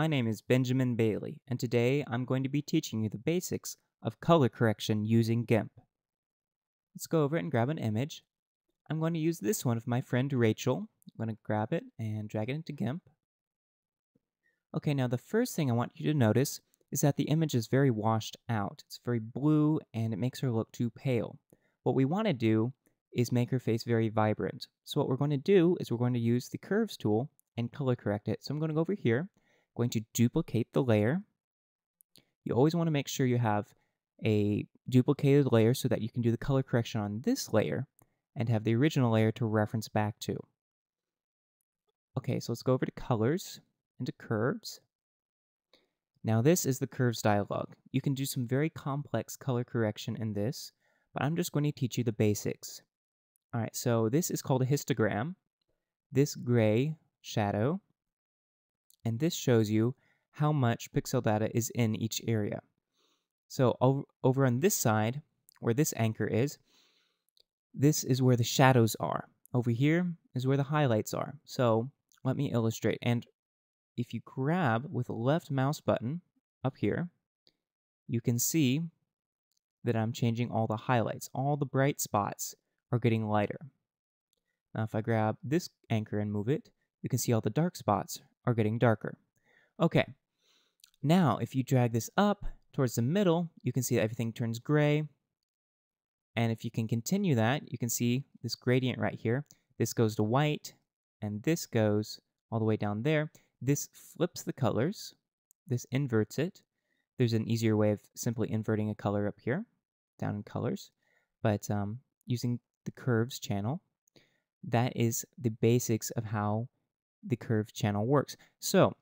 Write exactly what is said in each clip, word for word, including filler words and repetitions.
My name is Benjamin Bailey, and today I'm going to be teaching you the basics of color correction using GIMP. Let's go over it and grab an image. I'm going to use this one of my friend Rachel. I'm going to grab it and drag it into GIMP. Okay, now the first thing I want you to notice is that the image is very washed out. It's very blue and it makes her look too pale. What we want to do is make her face very vibrant. So what we're going to do is we're going to use the Curves tool and color correct it. So I'm going to go over here, going to duplicate the layer. You always want to make sure you have a duplicated layer so that you can do the color correction on this layer and have the original layer to reference back to. Okay, so let's go over to Colors and to Curves. Now this is the Curves dialog. You can do some very complex color correction in this, but I'm just going to teach you the basics. All right, so this is called a histogram. This gray shadow, and this shows you how much pixel data is in each area. So over on this side, where this anchor is, this is where the shadows are. Over here is where the highlights are. So let me illustrate. And if you grab with the left mouse button up here, you can see that I'm changing all the highlights. All the bright spots are getting lighter. Now if I grab this anchor and move it, you can see all the dark spots are getting darker. Okay, now if you drag this up towards the middle, you can see that everything turns gray. And if you can continue that, you can see this gradient right here. This goes to white, and this goes all the way down there. This flips the colors. This inverts it. There's an easier way of simply inverting a color up here, down in Colors, but um, using the Curves channel, that is the basics of how the Curves channel works. So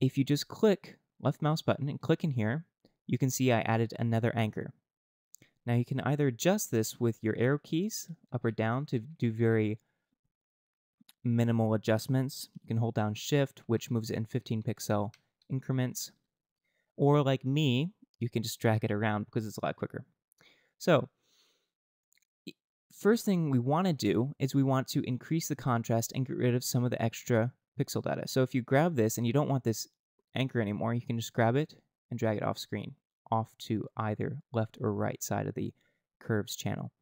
if you just click left mouse button and click in here, you can see I added another anchor. Now you can either adjust this with your arrow keys up or down to do very minimal adjustments. You can hold down Shift, which moves it in fifteen pixel increments. Or like me, you can just drag it around because it's a lot quicker. So first thing we want to do is we want to increase the contrast and get rid of some of the extra pixel data. So if you grab this and you don't want this anchor anymore, you can just grab it and drag it off screen, off to either left or right side of the Curves channel.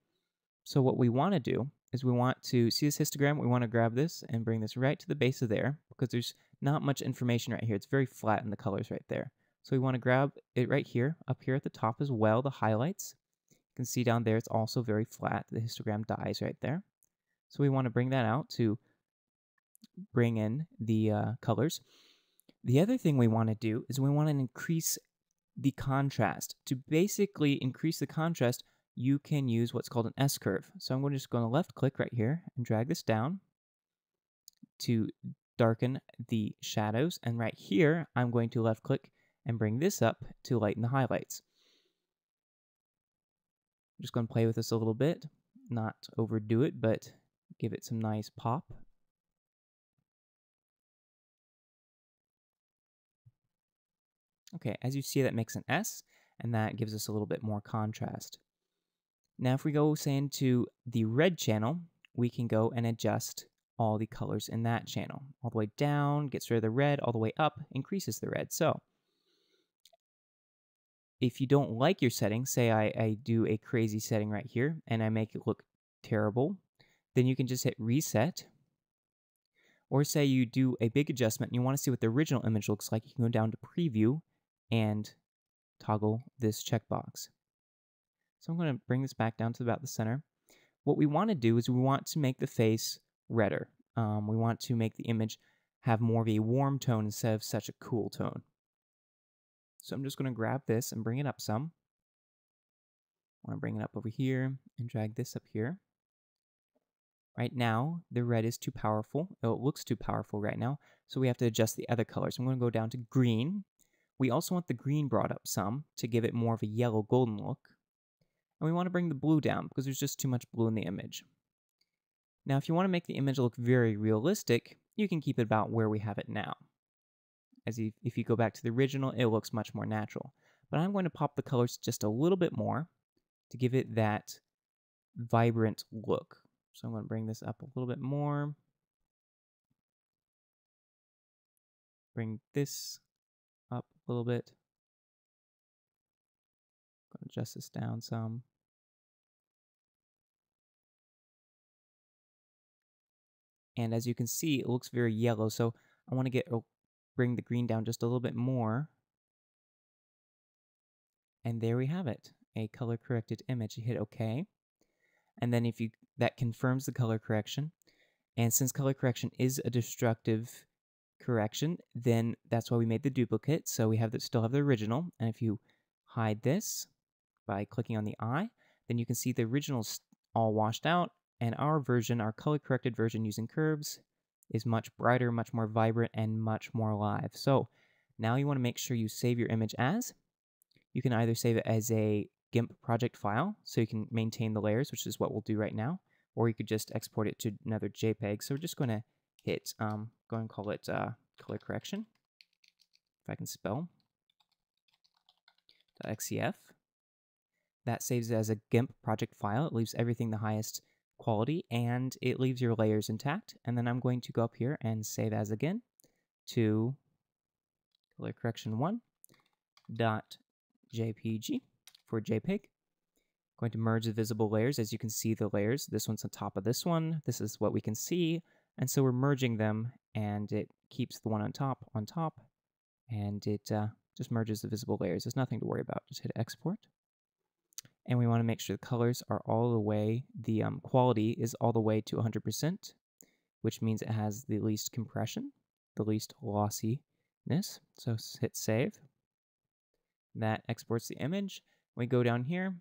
So what we want to do is we want to see this histogram. We want to grab this and bring this right to the base of there because there's not much information right here. It's very flat in the colors right there. So we want to grab it right here, up here at the top as well, the highlights. You can see down there it's also very flat. The histogram dies right there. So we want to bring that out to bring in the uh, colors. The other thing we want to do is we want to increase the contrast. To basically increase the contrast, you can use what's called an S-curve. So I'm going to just go on the left click right here and drag this down to darken the shadows. And right here, I'm going to left click and bring this up to lighten the highlights. I'm just going to play with this a little bit, not overdo it, but give it some nice pop. Okay, as you see, that makes an S, and that gives us a little bit more contrast. Now if we go, say, into the red channel, we can go and adjust all the colors in that channel. All the way down, gets rid of the red, all the way up, increases the red. So if you don't like your setting, say I, I do a crazy setting right here and I make it look terrible, then you can just hit reset. Or say you do a big adjustment and you want to see what the original image looks like, you can go down to preview and toggle this checkbox. So I'm going to bring this back down to about the center. What we want to do is we want to make the face redder. Um, we want to make the image have more of a warm tone instead of such a cool tone. So I'm just going to grab this and bring it up some. I want to bring it up over here and drag this up here. Right now, the red is too powerful. Oh, it looks too powerful right now, so we have to adjust the other colors. I'm going to go down to green. We also want the green brought up some to give it more of a yellow golden look. And we want to bring the blue down because there's just too much blue in the image. Now, if you want to make the image look very realistic, you can keep it about where we have it now. As if, if you go back to the original, it looks much more natural. But I'm going to pop the colors just a little bit more to give it that vibrant look. So I'm going to bring this up a little bit more. Bring this up a little bit. I'm going to adjust this down some. And as you can see, it looks very yellow, so I want to get bring the green down just a little bit more. And there we have it, a color-corrected image. You hit OK. And then if you that confirms the color correction. And since color correction is a destructive correction, then that's why we made the duplicate. So we have that still have the original. And if you hide this by clicking on the eye, then you can see the original's all washed out. And our version, our color-corrected version using Curves, is much brighter, much more vibrant, and much more live. So now you want to make sure you save your image as. You can either save it as a GIMP project file, so you can maintain the layers, which is what we'll do right now, or you could just export it to another JPEG. So we're just going to hit, um, go and call it uh, color correction, if I can spell, .xcf. That saves it as a GIMP project file. It leaves everything the highest quality, and it leaves your layers intact. And then I'm going to go up here and save as again to color correction one dot jpg for JPEG. I'm going to merge the visible layers. As you can see, the layers, this one's on top of this one. This is what we can see. And so we're merging them, and it keeps the one on top on top, and it uh, just merges the visible layers. There's nothing to worry about. Just hit export. And we want to make sure the colors are all the way, the um, quality is all the way to one hundred percent, which means it has the least compression, the least lossiness. So hit save. That exports the image. We go down here,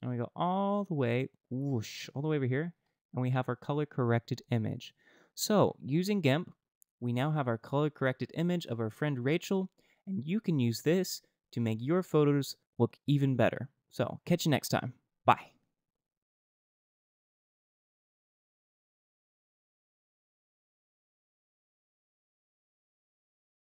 and we go all the way, whoosh, all the way over here, and we have our color-corrected image. So using GIMP, we now have our color-corrected image of our friend Rachel, and you can use this to make your photos look even better. So catch you next time. Bye.